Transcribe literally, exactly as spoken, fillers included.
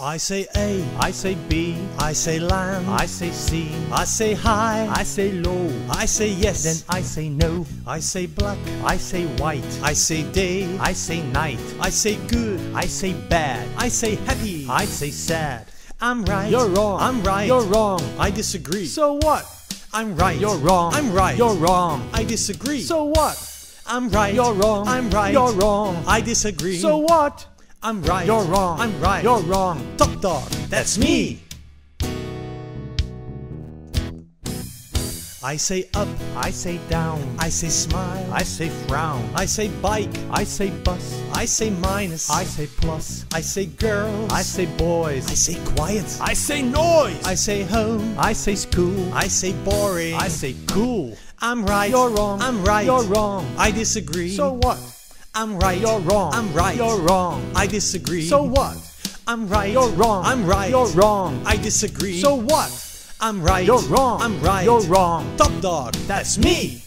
I say A, I say B, I say lamb, I say C, I say high, I say low, I say yes, then I say no, I say black, I say white, I say day, I say night, I say good, I say bad, I say happy, I say sad, I'm right, you're wrong, I'm right, you're wrong, I disagree, so what? I'm right, you're wrong, I'm right, you're wrong, I disagree, so what? I'm right, you're wrong, I'm right, you're wrong, I disagree, so what? I'm right, you're wrong, I'm right, you're wrong, Top Dog, that's me! I say up, I say down, I say smile, I say frown, I say bike, I say bus, I say minus, I say plus, I say girls, I say boys, I say quiet, I say noise, I say home, I say school, I say boring, I say cool, I'm right, you're wrong, I'm right, you're wrong, I disagree, so what? I'm right, you're wrong, I'm right, you're wrong, I disagree, so what? I'm right, you're wrong, I'm right, you're wrong, I disagree, so what? I'm right, you're wrong, I'm right, you're wrong, Top Dog, that's me!